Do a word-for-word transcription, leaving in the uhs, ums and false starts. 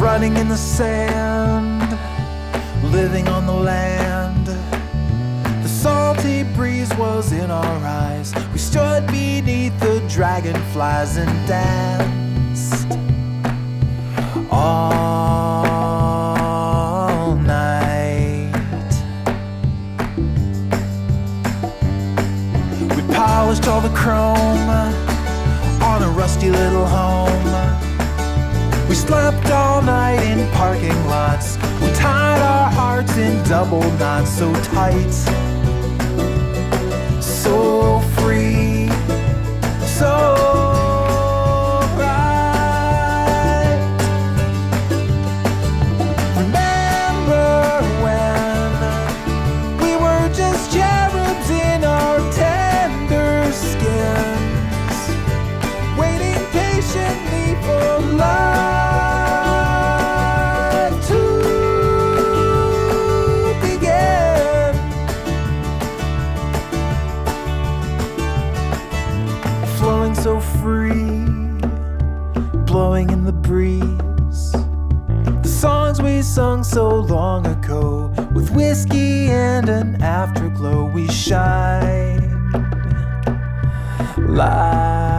running in the sand, living on the land. The salty breeze was in our eyes. We stood beneath the dragonflies and danced all night. We polished all the chrome on a rusty little home. We slept all night in parking lots. We tied our hearts in double knots, so tight, so free, so bright. Remember when we were just cherubs in our tender skins, waiting patiently for love so free, blowing in the breeze. The songs we sung so long ago, with whiskey and an afterglow, we shine like